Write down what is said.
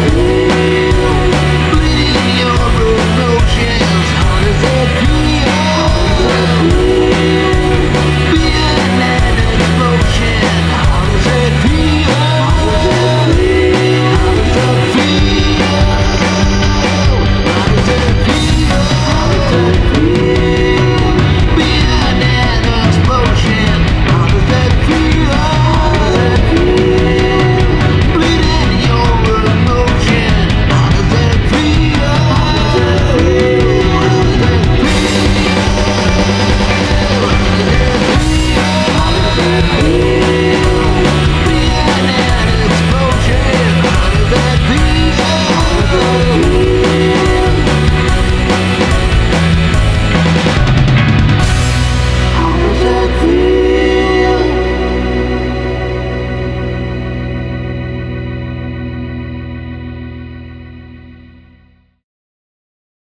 Feel